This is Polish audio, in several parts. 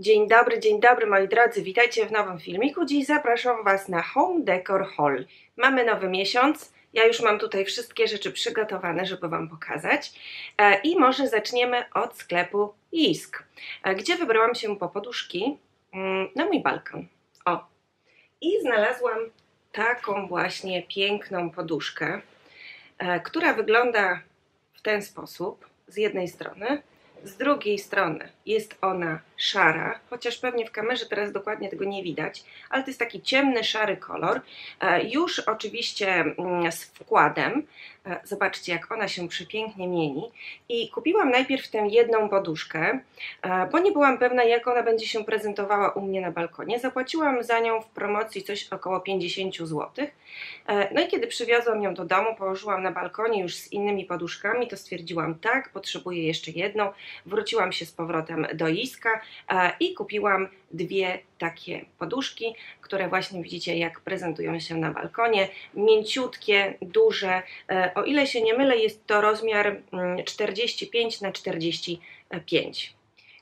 Dzień dobry moi drodzy, witajcie w nowym filmiku. Dziś zapraszam Was na Home Decor Hall. Mamy nowy miesiąc, ja już mam tutaj wszystkie rzeczy przygotowane, żeby Wam pokazać. I może zaczniemy od sklepu Jysk, gdzie wybrałam się po poduszki na mój balkon. O! I znalazłam taką właśnie piękną poduszkę, która wygląda w ten sposób z jednej strony. Z drugiej strony jest ona szara, chociaż pewnie w kamerze teraz dokładnie tego nie widać, ale to jest taki ciemny, szary kolor, już oczywiście z wkładem. Zobaczcie, jak ona się przepięknie mieni. I kupiłam najpierw tę jedną poduszkę, bo nie byłam pewna, jak ona będzie się prezentowała u mnie na balkonie. Zapłaciłam za nią w promocji coś około 50 zł. No i kiedy przywiozłam ją do domu, położyłam na balkonie już z innymi poduszkami, to stwierdziłam, tak, potrzebuję jeszcze jedną. Wróciłam się z powrotem do Jyska i kupiłam dwie takie poduszki, które właśnie widzicie, jak prezentują się na balkonie. Mięciutkie, duże. O ile się nie mylę, jest to rozmiar 45×45.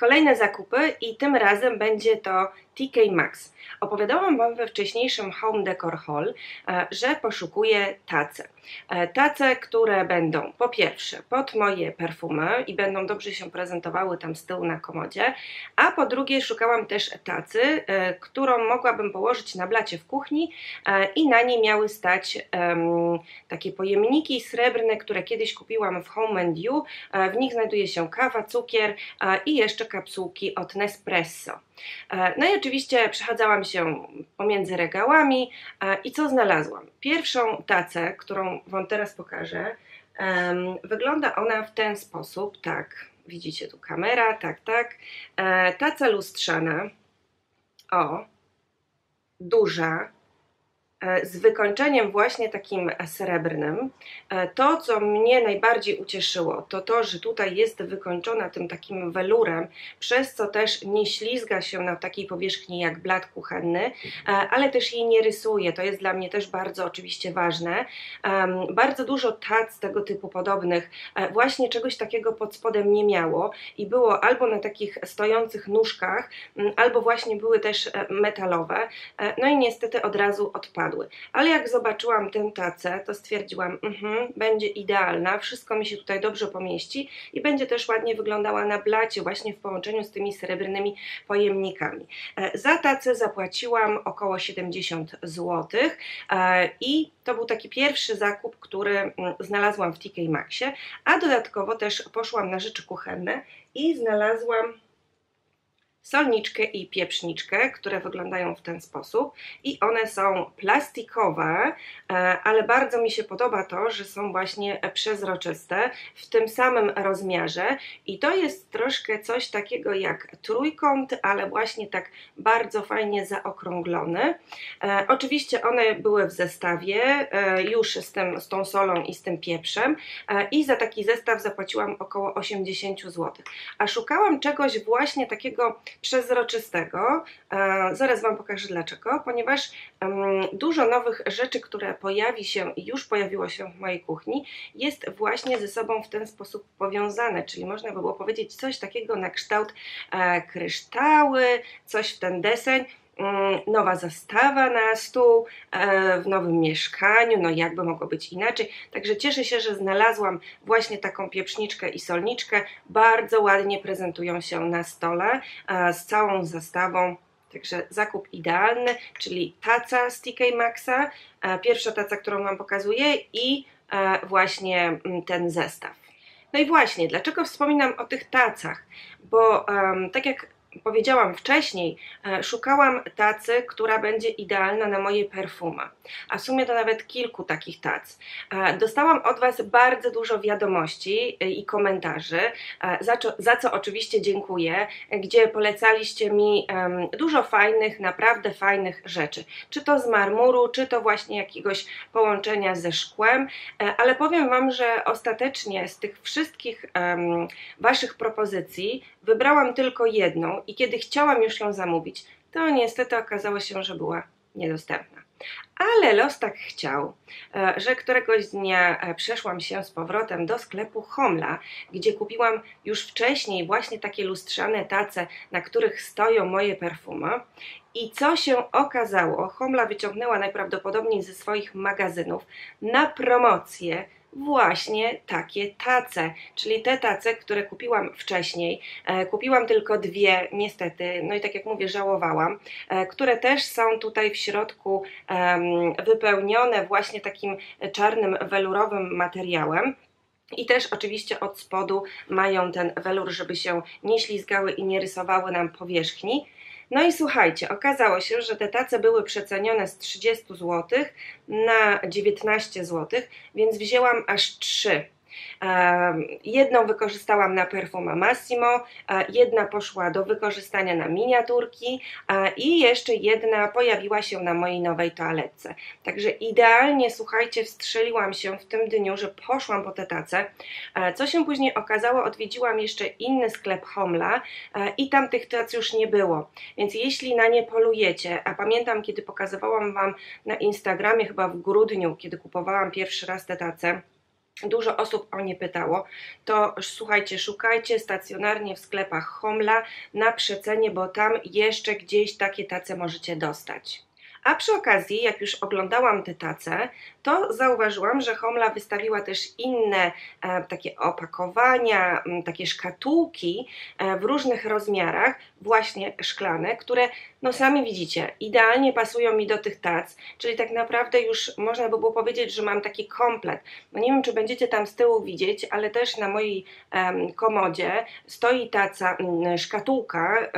Kolejne zakupy i tym razem będzie to TK Maxx. Opowiadałam Wam we wcześniejszym Home Decor Hall, że poszukuję tace. Tace, które będą po pierwsze pod moje perfumy i będą dobrze się prezentowały tam z tyłu na komodzie, a po drugie szukałam też tacy, którą mogłabym położyć na blacie w kuchni i na niej miały stać takie pojemniki srebrne, które kiedyś kupiłam w Home Decor. W nich znajduje się kawa, cukier i jeszcze kapsułki od Nespresso. No i oczywiście przechadzałam się pomiędzy regałami i co znalazłam? Pierwszą tacę, którą Wam teraz pokażę, wygląda ona w ten sposób, tak, widzicie tu kamera, tak, taca lustrzana, o, duża, z wykończeniem właśnie takim srebrnym. To, co mnie najbardziej ucieszyło, to to, że tutaj jest wykończona tym takim welurem, przez co też nie ślizga się na takiej powierzchni jak blat kuchenny, ale też jej nie rysuje. To jest dla mnie też bardzo oczywiście ważne. Bardzo dużo tac tego typu podobnych właśnie czegoś takiego pod spodem nie miało i było albo na takich stojących nóżkach, albo właśnie były też metalowe. No i niestety od razu odpadły. Ale jak zobaczyłam tę tacę, to stwierdziłam, będzie idealna, wszystko mi się tutaj dobrze pomieści i będzie też ładnie wyglądała na blacie, właśnie w połączeniu z tymi srebrnymi pojemnikami. Za tacę zapłaciłam około 70 zł i to był taki pierwszy zakup, który znalazłam w TK Maxxie, a dodatkowo też poszłam na rzeczy kuchenne i znalazłam solniczkę i pieprzniczkę, które wyglądają w ten sposób i one są plastikowe, ale bardzo mi się podoba to, że są właśnie przezroczyste w tym samym rozmiarze i to jest troszkę coś takiego jak trójkąt, ale właśnie tak bardzo fajnie zaokrąglony. Oczywiście one były w zestawie już z tą solą i z tym pieprzem i za taki zestaw zapłaciłam około 80 zł, a szukałam czegoś właśnie takiego przezroczystego, zaraz Wam pokażę dlaczego, ponieważ dużo nowych rzeczy, które pojawi się i już pojawiło się w mojej kuchni, jest właśnie ze sobą w ten sposób powiązane, czyli można by było powiedzieć coś takiego na kształt kryształy, coś w ten deseń. Nowa zastawa na stół w nowym mieszkaniu, no jakby mogło być inaczej. Także cieszę się, że znalazłam właśnie taką pieprzniczkę i solniczkę. Bardzo ładnie prezentują się na stole z całą zastawą. Także zakup idealny, czyli taca z TK Maxxa, pierwsza taca, którą Wam pokazuję i właśnie ten zestaw. No i właśnie, dlaczego wspominam o tych tacach? Bo tak jak powiedziałam wcześniej, szukałam tacy, która będzie idealna na moje perfumy, a w sumie to nawet kilku takich tac. Dostałam od Was bardzo dużo wiadomości i komentarzy, za co oczywiście dziękuję, gdzie polecaliście mi dużo fajnych, naprawdę fajnych rzeczy. Czy to z marmuru, czy to właśnie jakiegoś połączenia ze szkłem, ale powiem Wam, że ostatecznie z tych wszystkich Waszych propozycji wybrałam tylko jedną i kiedy chciałam już ją zamówić, to niestety okazało się, że była niedostępna. Ale los tak chciał, że któregoś dnia przeszłam się z powrotem do sklepu Homla, gdzie kupiłam już wcześniej właśnie takie lustrzane tace, na których stoją moje perfumy. I co się okazało? Homla wyciągnęła najprawdopodobniej ze swoich magazynów na promocję właśnie takie tace, czyli te tace, które kupiłam wcześniej. Kupiłam tylko dwie niestety, no i tak jak mówię, żałowałam, które też są tutaj w środku wypełnione właśnie takim czarnym welurowym materiałem. I też oczywiście od spodu mają ten welur, żeby się nie ślizgały i nie rysowały nam powierzchni. No i słuchajcie, okazało się, że te tace były przecenione z 30 zł na 19 zł, więc wzięłam aż 3. Jedną wykorzystałam na Perfuma Massimo, jedna poszła do wykorzystania na miniaturki i jeszcze jedna pojawiła się na mojej nowej toaletce. Także idealnie, słuchajcie, wstrzeliłam się w tym dniu, że poszłam po te tace. Co się później okazało, odwiedziłam jeszcze inny sklep Homla i tam tych tac już nie było. Więc jeśli na nie polujecie, a pamiętam, kiedy pokazywałam Wam na Instagramie chyba w grudniu, kiedy kupowałam pierwszy raz te tace, dużo osób o nie pytało, to słuchajcie, szukajcie stacjonarnie w sklepach Homla na przecenie, bo tam jeszcze gdzieś takie tace możecie dostać. A przy okazji, jak już oglądałam te tace, to zauważyłam, że Homla wystawiła też inne takie opakowania, takie szkatułki w różnych rozmiarach, właśnie szklane, które, no sami widzicie, idealnie pasują mi do tych tac, czyli tak naprawdę już można by było powiedzieć, że mam taki komplet. No nie wiem, czy będziecie tam z tyłu widzieć, ale też na mojej komodzie stoi taca, szkatułka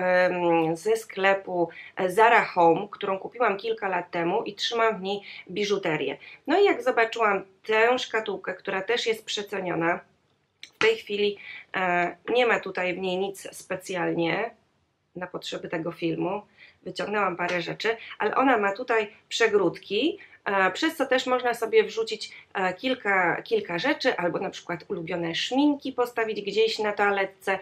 ze sklepu Zara Home, którą kupiłam kilka lat temu i trzymam w niej biżuterię. No i jak zobaczyłam tę szkatułkę, która też jest przeceniona, w tej chwili nie ma tutaj w niej nic specjalnie na potrzeby tego filmu, wyciągnęłam parę rzeczy, ale ona ma tutaj przegródki, przez co też można sobie wrzucić kilka rzeczy, albo na przykład ulubione szminki postawić gdzieś na toaletce.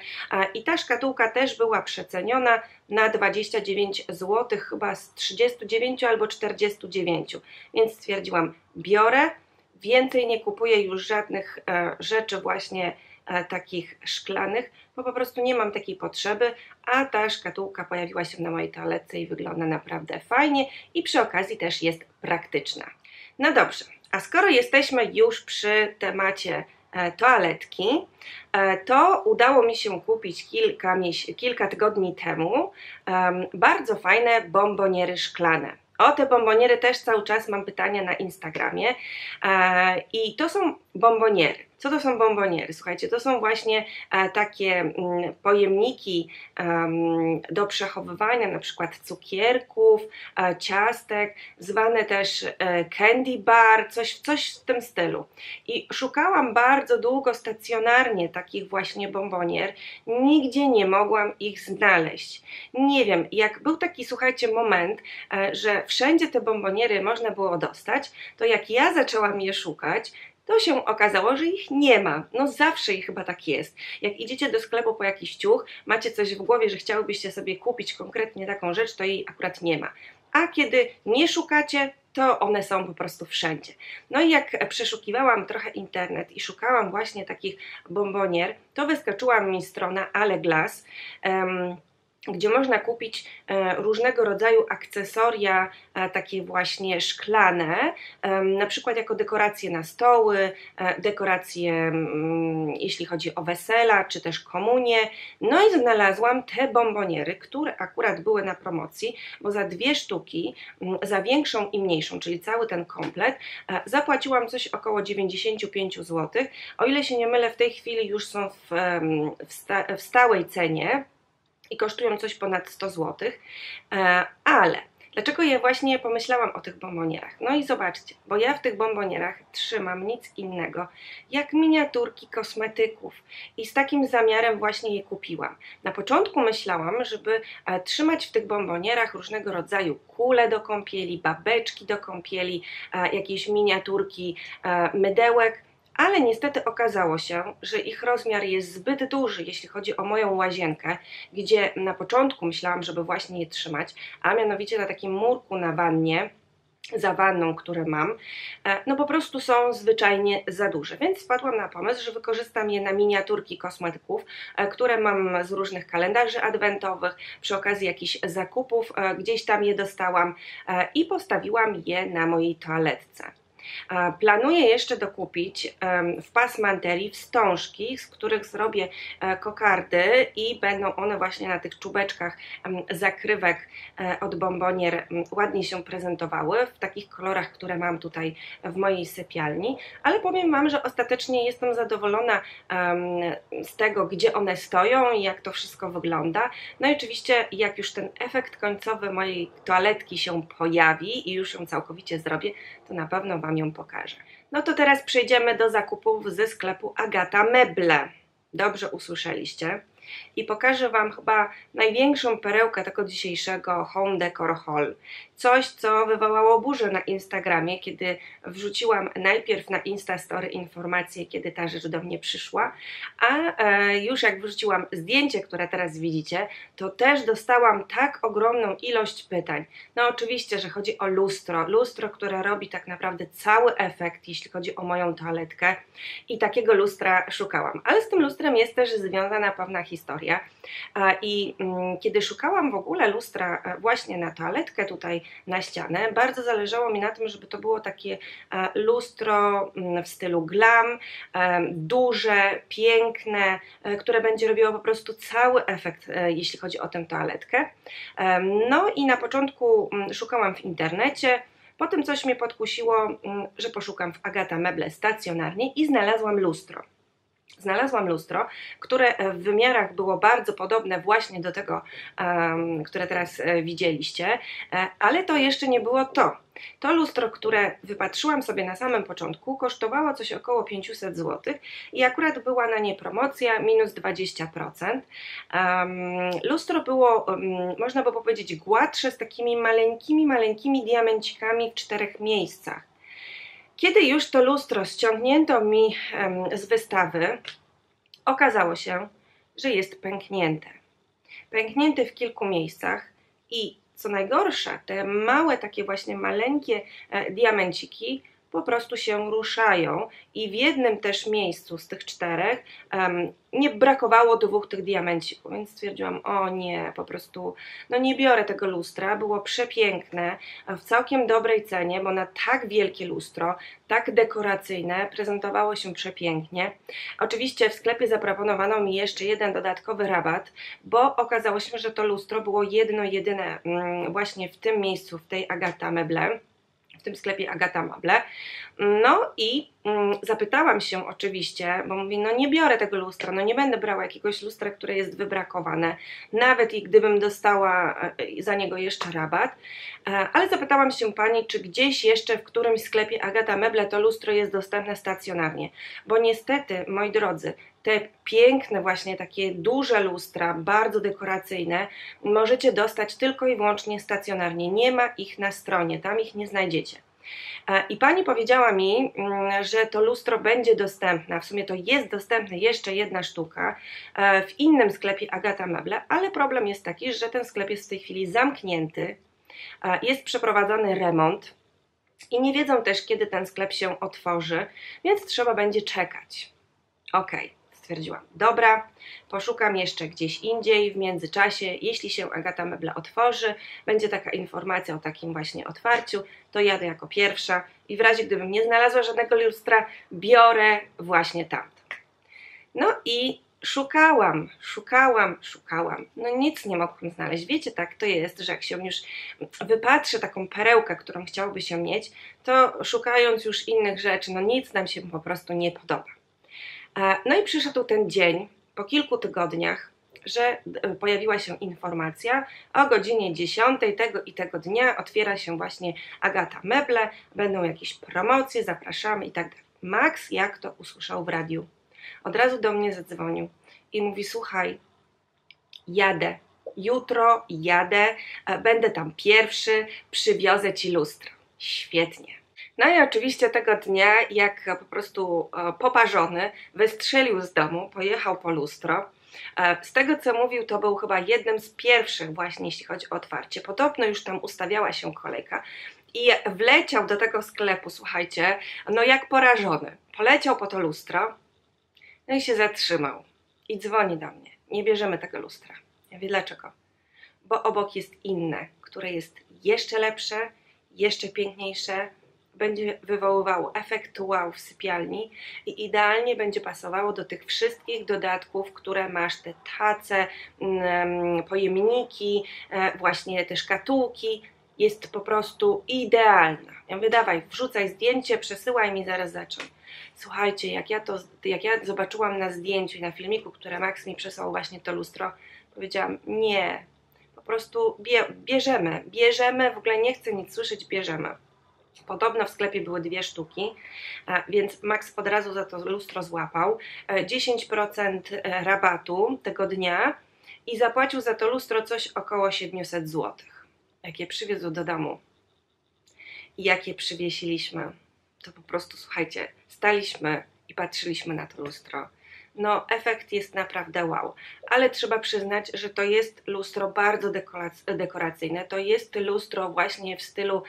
I ta szkatułka też była przeceniona na 29 zł, chyba z 39 albo 49, więc stwierdziłam, biorę, więcej nie kupuję już żadnych rzeczy właśnie takich szklanych, bo po prostu nie mam takiej potrzeby, a ta szkatułka pojawiła się na mojej toaletce i wygląda naprawdę fajnie i przy okazji też jest praktyczna. No dobrze, a skoro jesteśmy już przy temacie toaletki, to udało mi się kupić kilka tygodni temu bardzo fajne bomboniery szklane. O te bomboniery też cały czas mam pytania na Instagramie i to są bomboniery. Co to są bomboniery? Słuchajcie, to są właśnie takie pojemniki do przechowywania na przykład cukierków, ciastek, zwane też candy bar, coś w tym stylu. I szukałam bardzo długo stacjonarnie takich właśnie bombonier, nigdzie nie mogłam ich znaleźć. Nie wiem, jak był taki, słuchajcie, moment, że wszędzie te bomboniery można było dostać, to jak ja zaczęłam je szukać, to się okazało, że ich nie ma. No zawsze i chyba tak jest. Jak idziecie do sklepu po jakiś ciuch, macie coś w głowie, że chciałybyście sobie kupić konkretnie taką rzecz, to jej akurat nie ma. A kiedy nie szukacie, to one są po prostu wszędzie. No i jak przeszukiwałam trochę internet i szukałam właśnie takich bombonier, to wyskoczyła mi strona Aleglass, gdzie można kupić różnego rodzaju akcesoria takie właśnie szklane, na przykład jako dekoracje na stoły, dekoracje jeśli chodzi o wesela czy też komunie. No i znalazłam te bomboniery, które akurat były na promocji, bo za dwie sztuki, za większą i mniejszą, czyli cały ten komplet, zapłaciłam coś około 95 zł. O ile się nie mylę, w tej chwili już są w stałej cenie i kosztują coś ponad 100 zł, ale dlaczego ja właśnie pomyślałam o tych bombonierach? No i zobaczcie, bo ja w tych bombonierach trzymam nic innego jak miniaturki kosmetyków i z takim zamiarem właśnie je kupiłam. Na początku myślałam, żeby trzymać w tych bombonierach różnego rodzaju kule do kąpieli, babeczki do kąpieli, jakieś miniaturki mydełek, ale niestety okazało się, że ich rozmiar jest zbyt duży, jeśli chodzi o moją łazienkę, gdzie na początku myślałam, żeby właśnie je trzymać, a mianowicie na takim murku na wannie za wanną, które mam, no po prostu są zwyczajnie za duże, więc wpadłam na pomysł, że wykorzystam je na miniaturki kosmetyków, które mam z różnych kalendarzy adwentowych, przy okazji jakichś zakupów, gdzieś tam je dostałam i postawiłam je na mojej toaletce. Planuję jeszcze dokupić w pas manterii wstążki, z których zrobię kokardy i będą one właśnie na tych czubeczkach zakrywek od bombonier ładnie się prezentowały w takich kolorach, które mam tutaj w mojej sypialni, ale powiem Wam, że ostatecznie jestem zadowolona z tego, gdzie one stoją i jak to wszystko wygląda. No i oczywiście jak już ten efekt końcowy mojej toaletki się pojawi i już ją całkowicie zrobię, to na pewno Wam ją pokażę. No to teraz przejdziemy do zakupów ze sklepu Agata Meble. Dobrze usłyszeliście. I pokażę Wam chyba największą perełkę tego dzisiejszego Home Decor Hall. Coś, co wywołało burzę na Instagramie, kiedy wrzuciłam najpierw na Instastory informację, kiedy ta rzecz do mnie przyszła, a już jak wrzuciłam zdjęcie, które teraz widzicie, to też dostałam tak ogromną ilość pytań. No oczywiście, że chodzi o lustro, które robi tak naprawdę cały efekt, jeśli chodzi o moją toaletkę, i takiego lustra szukałam. Ale z tym lustrem jest też związana pewna historia. I kiedy szukałam w ogóle lustra właśnie na toaletkę tutaj na ścianę, bardzo zależało mi na tym, żeby to było takie lustro w stylu glam, duże, piękne, które będzie robiło po prostu cały efekt, jeśli chodzi o tę toaletkę. No i na początku szukałam w internecie, potem coś mnie podkusiło, że poszukam w Agata Meble stacjonarnie i znalazłam lustro. Znalazłam lustro, które w wymiarach było bardzo podobne właśnie do tego, które teraz widzieliście, ale to jeszcze nie było to. To lustro, które wypatrzyłam sobie na samym początku, kosztowało coś około 500 zł i akurat była na nie promocja minus 20%. Lustro było, można by powiedzieć, gładsze, z takimi maleńkimi diamencikami w 4 miejscach. Kiedy już to lustro ściągnięto mi z wystawy, okazało się, że jest pęknięte. Pęknięte w kilku miejscach i co najgorsze, te małe, takie właśnie maleńkie diamenciki po prostu się ruszają i w jednym też miejscu z tych 4 nie brakowało 2 tych diamencików, więc stwierdziłam, o nie, po prostu no nie biorę tego lustra, było przepiękne, w całkiem dobrej cenie, bo na tak wielkie lustro, tak dekoracyjne, prezentowało się przepięknie. Oczywiście w sklepie zaproponowano mi jeszcze jeden dodatkowy rabat, bo okazało się, że to lustro było jedyne właśnie w tym miejscu, w tej Agata Meble, w tym sklepie Agata Meble. No i zapytałam się oczywiście, bo mówię, no nie biorę tego lustra, no nie będę brała jakiegoś lustra, które jest wybrakowane, nawet i gdybym dostała za niego jeszcze rabat, ale zapytałam się pani, czy gdzieś jeszcze w którymś sklepie Agata Meble to lustro jest dostępne stacjonarnie, bo niestety, moi drodzy, te piękne właśnie takie duże lustra, bardzo dekoracyjne, możecie dostać tylko i wyłącznie stacjonarnie, nie ma ich na stronie, tam ich nie znajdziecie. I pani powiedziała mi, że to lustro będzie dostępne, w sumie to jest dostępne jeszcze jedna sztuka w innym sklepie Agata Meble, ale problem jest taki, że ten sklep jest w tej chwili zamknięty, jest przeprowadzony remont i nie wiedzą też, kiedy ten sklep się otworzy, więc trzeba będzie czekać. Okej. Stwierdziłam, dobra, poszukam jeszcze gdzieś indziej w międzyczasie, jeśli się Agata Meble otworzy, będzie taka informacja o takim właśnie otwarciu, to jadę jako pierwsza i w razie gdybym nie znalazła żadnego lustra, biorę właśnie tamto. No i szukałam, no nic nie mogłam znaleźć. Wiecie, tak to jest, że jak się już wypatrzy taką perełkę, którą chciałoby się mieć, to szukając już innych rzeczy, no nic nam się po prostu nie podoba. No i przyszedł ten dzień, po kilku tygodniach, że pojawiła się informacja o godzinie 10 tego i tego dnia otwiera się właśnie Agata Meble, będą jakieś promocje, zapraszamy i tak dalej. Max, jak to usłyszał w radiu, od razu do mnie zadzwonił i mówi, słuchaj, jadę, jutro jadę, będę tam pierwszy, przywiozę Ci lustra. Świetnie. No i oczywiście tego dnia, jak po prostu poparzony, wystrzelił z domu, pojechał po lustro. Z tego, co mówił, to był chyba jednym z pierwszych właśnie, jeśli chodzi o otwarcie. Podobno już tam ustawiała się kolejka, i wleciał do tego sklepu, słuchajcie, no jak porażony. Poleciał po to lustro, no i się zatrzymał i dzwoni do mnie. Nie bierzemy tego lustra. Ja wiem dlaczego. Bo obok jest inne, które jest jeszcze lepsze, jeszcze piękniejsze, będzie wywoływało efekt wow w sypialni i idealnie będzie pasowało do tych wszystkich dodatków, które masz, te tace, pojemniki, właśnie te szkatułki. Jest po prostu idealna. Ja mówię, dawaj, wrzucaj zdjęcie, przesyłaj mi, zaraz zacznę. Słuchajcie, jak ja zobaczyłam na zdjęciu i na filmiku, które Max mi przesłał właśnie to lustro, powiedziałam, nie, po prostu bierzemy, w ogóle nie chcę nic słyszeć, bierzemy. Podobno w sklepie były 2 sztuki, więc Max od razu za to lustro złapał. 10% rabatu tego dnia i zapłacił za to lustro coś około 700 zł. Jak je przywiózł do domu i jak je przywiesiliśmy, to po prostu, słuchajcie, staliśmy i patrzyliśmy na to lustro. No, efekt jest naprawdę wow, ale trzeba przyznać, że to jest lustro bardzo dekoracyjne, to jest lustro właśnie w stylu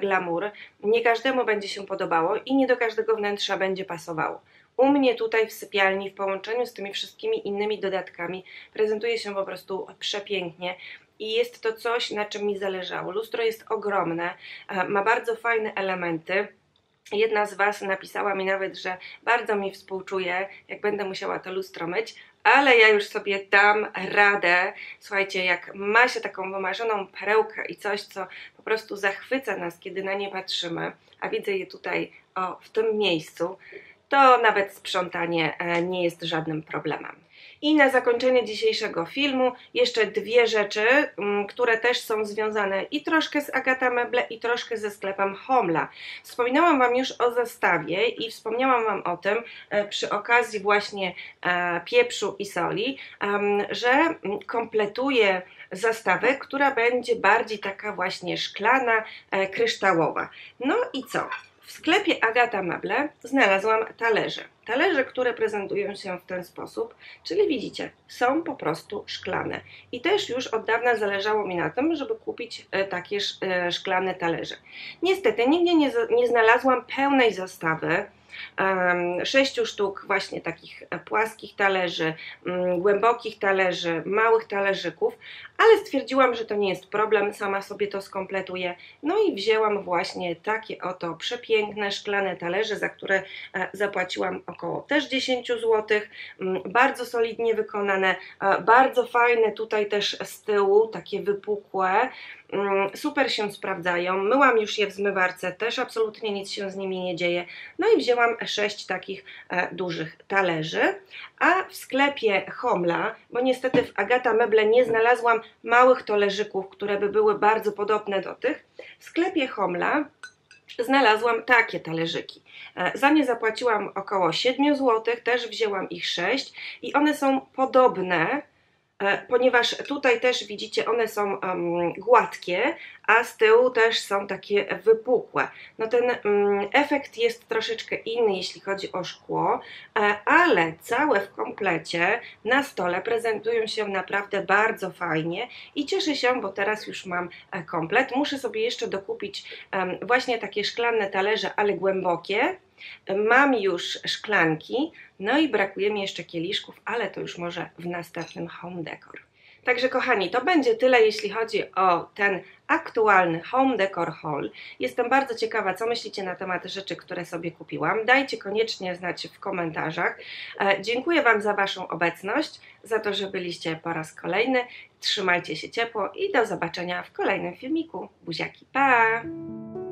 glamour. Nie każdemu będzie się podobało i nie do każdego wnętrza będzie pasowało. U mnie tutaj w sypialni w połączeniu z tymi wszystkimi innymi dodatkami prezentuje się po prostu przepięknie. I jest to coś, na czym mi zależało. Lustro jest ogromne, ma bardzo fajne elementy. Jedna z Was napisała mi nawet, że bardzo mi współczuje, jak będę musiała to lustro myć, ale ja już sobie dam radę. Słuchajcie, jak ma się taką wymarzoną perełkę i coś, co po prostu zachwyca nas, kiedy na nie patrzymy, a widzę je tutaj w tym miejscu, to nawet sprzątanie nie jest żadnym problemem. I na zakończenie dzisiejszego filmu jeszcze 2 rzeczy, które też są związane i troszkę z Agata Meble i troszkę ze sklepem Homla. Wspominałam Wam już o zestawie i wspomniałam Wam o tym przy okazji właśnie pieprzu i soli, że kompletuję zestawę, która będzie bardziej taka właśnie szklana, kryształowa. No i co? W sklepie Agata Meble znalazłam talerze. Talerze, które prezentują się w ten sposób, czyli widzicie, są po prostu szklane. I też już od dawna zależało mi na tym, żeby kupić takie szklane talerze. Niestety nigdzie nie znalazłam pełnej zestawy, 6 sztuk właśnie takich płaskich talerzy, głębokich talerzy, małych talerzyków, ale stwierdziłam, że to nie jest problem, sama sobie to skompletuję. No i wzięłam właśnie takie oto przepiękne szklane talerze, za które zapłaciłam około też 10 zł, bardzo solidnie wykonane, bardzo fajne tutaj też z tyłu, takie wypukłe, super się sprawdzają, myłam już je w zmywarce, też absolutnie nic się z nimi nie dzieje. No i wzięłam 6 takich dużych talerzy, a w sklepie Homla, bo niestety w Agata Meble nie znalazłam małych talerzyków, które by były bardzo podobne do tych, w sklepie Homla znalazłam takie talerzyki. Za nie zapłaciłam około 7 zł, też wzięłam ich 6 i one są podobne, ponieważ tutaj też widzicie, one są gładkie, a z tyłu też są takie wypukłe. No ten efekt jest troszeczkę inny, jeśli chodzi o szkło, ale całe w komplecie na stole prezentują się naprawdę bardzo fajnie i cieszę się, bo teraz już mam komplet. Muszę sobie jeszcze dokupić właśnie takie szklane talerze, ale głębokie. Mam już szklanki, no i brakuje mi jeszcze kieliszków, ale to już może w następnym Home Decor. Także kochani, to będzie tyle, jeśli chodzi o ten aktualny Home Decor Hall. Jestem bardzo ciekawa, co myślicie na temat rzeczy, które sobie kupiłam. Dajcie koniecznie znać w komentarzach. Dziękuję Wam za Waszą obecność, za to, że byliście po raz kolejny. Trzymajcie się ciepło i do zobaczenia w kolejnym filmiku. Buziaki, pa!